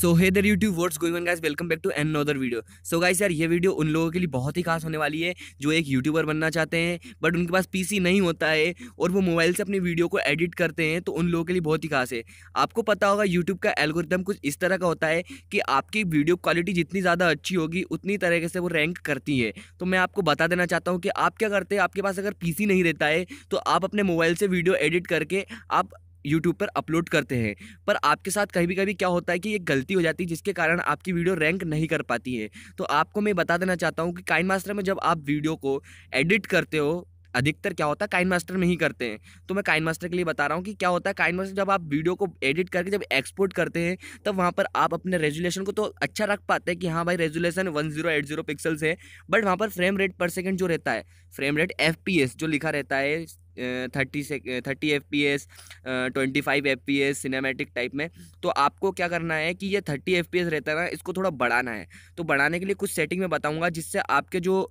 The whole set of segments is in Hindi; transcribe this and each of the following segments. So hey there YouTube, what's going on guys, welcome back to another video. So guys यार, ये वीडियो उन लोगों के लिए बहुत ही खास होने वाली है जो एक यूट्यूबर बनना चाहते हैं बट उनके पास पीसी नहीं होता है और वो मोबाइल से अपनी वीडियो को एडिट करते हैं। तो उन लोगों के लिए बहुत ही खास है। आपको पता होगा यूट्यूब का एल्गोरिथम कुछ इस तरह का होता है कि आपकी वीडियो क्वालिटी जितनी ज़्यादा अच्छी होगी उतनी तरीके से वो रैंक करती है। तो मैं आपको बता देना चाहता हूँ कि आप क्या करते हैं, आपके पास अगर पीसी नहीं रहता है तो आप अपने मोबाइल से वीडियो एडिट करके आप यूट्यूब पर अपलोड करते हैं, पर आपके साथ कभी कभी क्या होता है कि एक गलती हो जाती है जिसके कारण आपकी वीडियो रैंक नहीं कर पाती है। तो आपको मैं बता देना चाहता हूँ कि काइनमास्टर में जब आप वीडियो को एडिट करते हो, अधिकतर क्या होता है काइनमास्टर में ही करते हैं, तो मैं काइनमास्टर के लिए बता रहा हूँ कि क्या होता है काइनमास्टर जब आप वीडियो को एडिट करके जब एक्सपोर्ट करते हैं तब वहाँ पर आप अपने रेजुलेशन को तो अच्छा रख पाते हैं कि हाँ भाई रेजुलेशन 1080 पिक्सल्स है, बट वहाँ पर फ्रेम रेट पर सेकेंड जो रहता है, फ्रेम रेट FPS जो लिखा रहता है 30 FPS, 25 FPS सिनेमैटिक टाइप में, तो आपको क्या करना है कि ये 30 FPS रहता है ना, इसको थोड़ा बढ़ाना है। तो बढ़ाने के लिए कुछ सेटिंग मैं बताऊंगा जिससे आपके जो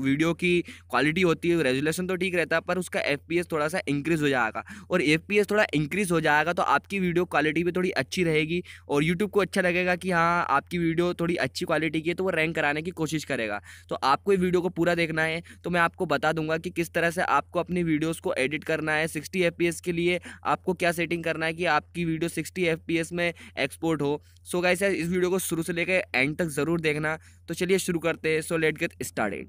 वीडियो की क्वालिटी होती है, रेजुलेशन तो ठीक रहता है पर उसका FPS थोड़ा सा इंक्रीज़ हो जाएगा, और FPS थोड़ा इंक्रीज़ हो जाएगा तो आपकी वीडियो क्वालिटी भी थोड़ी अच्छी रहेगी और यूट्यूब को अच्छा लगेगा कि हाँ आपकी वीडियो थोड़ी अच्छी क्वालिटी की है, तो वो रैंक कराने की कोशिश करेगा। तो आपको ये वीडियो को पूरा देखना है, तो मैं आपको बता दूंगा कि किस तरह से आपको अपनी वीडियोज़ को एडिट करना है। 60 FPS के लिए आपको क्या सेटिंग करना है कि आपकी वीडियो 60 FPS में एक्सपोर्ट हो। सो गाइस यार, इस वीडियो को शुरू से लेकर एंड तक ज़रूर देखना। तो चलिए शुरू करते हैं। So let get started.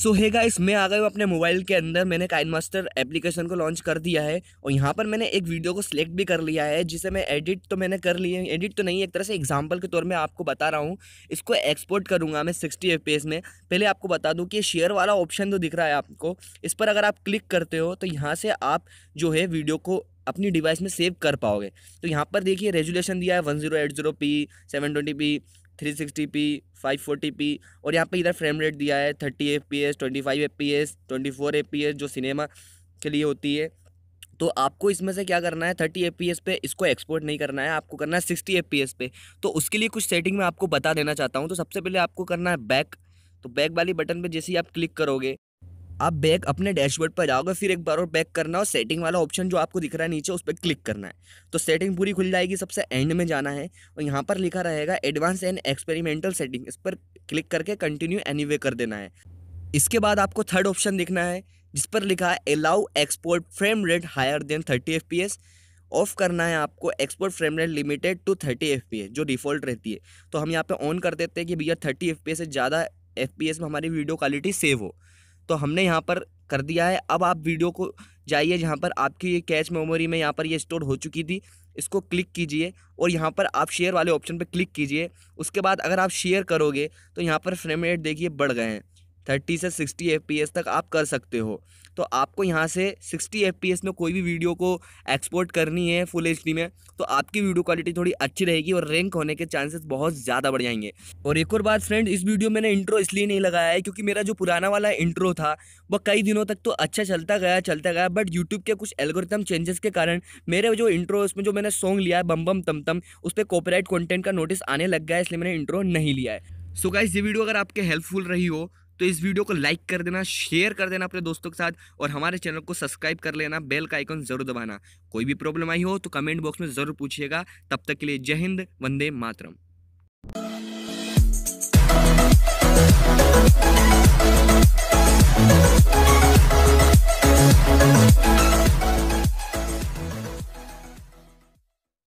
So hey guys, मैं आ गया हूँ अपने मोबाइल के अंदर। मैंने काइनमास्टर एप्लीकेशन को लॉन्च कर दिया है और यहाँ पर मैंने एक वीडियो को सिलेक्ट भी कर लिया है जिसे मैं एडिट तो मैंने कर लिया है, एडिट तो नहीं, एक तरह से एग्जांपल के तौर में आपको बता रहा हूँ। इसको एक्सपोर्ट करूँगा मैं 60 FPS में। पहले आपको बता दूँ कि शेयर वाला ऑप्शन तो दिख रहा है आपको, इस पर अगर आप क्लिक करते हो तो यहाँ से आप जो है वीडियो को अपनी डिवाइस में सेव कर पाओगे। तो यहाँ पर देखिए रेजुलेशन दिया है 1080p, 720p, 360p, 540p, और यहाँ पे इधर फ्रेम रेट दिया है 30 FPS, 25 FPS, 24 FPS जो सिनेमा के लिए होती है। तो आपको इसमें से क्या करना है, 30 FPS पे इसको एक्सपोर्ट नहीं करना है, आपको करना है 60 FPS पे। तो उसके लिए कुछ सेटिंग मैं आपको बता देना चाहता हूँ। तो सबसे पहले आपको करना है बैक। तो बैक वाली बटन पर जैसे ही आप क्लिक करोगे आप बैक अपने डैशबोर्ड पर जाओगे, फिर एक बार और बैक करना और सेटिंग वाला ऑप्शन जो आपको दिख रहा है नीचे उस पर क्लिक करना है। तो सेटिंग पूरी खुल जाएगी। सबसे एंड में जाना है और यहाँ पर लिखा रहेगा एडवांस एंड एक्सपेरिमेंटल सेटिंग, इस पर क्लिक करके कंटिन्यू एनीवे कर देना है। इसके बाद आपको थर्ड ऑप्शन दिखना है जिस पर लिखा है allow export frame rate higher than 30 FPS। Off करना है आपको export frame rate limited to 30 FPS जो डिफ़ॉल्ट रहती है। तो हम यहाँ पर ऑन कर देते हैं कि भैया 30 FPS से ज़्यादा FPS में हमारी वीडियो क्वालिटी सेव हो। तो हमने यहाँ पर कर दिया है। अब आप वीडियो को जाइए जहाँ पर आपकी ये कैश मेमोरी में यहाँ पर ये स्टोर हो चुकी थी, इसको क्लिक कीजिए और यहाँ पर आप शेयर वाले ऑप्शन पर क्लिक कीजिए। उसके बाद अगर आप शेयर करोगे तो यहाँ पर फ्रेम रेट देखिए बढ़ गए हैं, 30 से 60 FPS तक आप कर सकते हो। तो आपको यहाँ से 60 FPS में कोई भी वीडियो को एक्सपोर्ट करनी है फुल HD में, तो आपकी वीडियो क्वालिटी थोड़ी अच्छी रहेगी और रैंक होने के चांसेस बहुत ज़्यादा बढ़ जाएंगे। और एक और बात फ्रेंड, इस वीडियो मैंने इंट्रो इसलिए नहीं लगाया है क्योंकि मेरा जो पुराना वाला इंट्रो था वह कई दिनों तक तो अच्छा चलता गया, बट यूट्यूब के कुछ एल्गोरिथम चेंजेस के कारण मेरे जो इंट्रो, उसमें जो मैंने सॉन्ग लिया है बम बम तम तम, उस पर कॉपीराइट कंटेंट का नोटिस आने लग गया, इसलिए मैंने इंट्रो नहीं लिया है। सो गाइस, ये वीडियो अगर आपके हेल्पफुल रही हो तो इस वीडियो को लाइक कर देना, शेयर कर देना अपने दोस्तों के साथ, और हमारे चैनल को सब्सक्राइब कर लेना, बेल का आइकन ज़रूर दबाना। कोई भी प्रॉब्लम आई हो तो कमेंट बॉक्स में ज़रूर पूछिएगा। तब तक के लिए जय हिंद, वंदे मातरम।